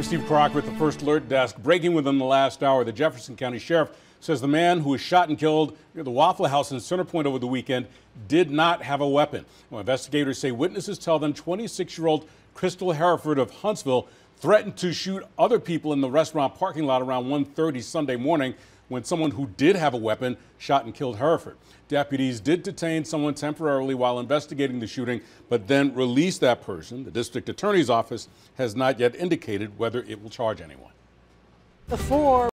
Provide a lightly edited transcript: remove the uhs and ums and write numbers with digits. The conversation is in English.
I'm Steve Kroc with the First Alert Desk. Breaking within the last hour, the Jefferson County Sheriff says the man who was shot and killed near the Waffle House in Center Point over the weekend did not have a weapon. Well, investigators say witnesses tell them 26-year-old Crystal Hereford of Huntsville threatened to shoot other people in the restaurant parking lot around 1:30 Sunday morning when someone who did have a weapon shot and killed Hereford. Deputies did detain someone temporarily while investigating the shooting, but then released that person. The district attorney's office has not yet indicated whether it will charge anyone.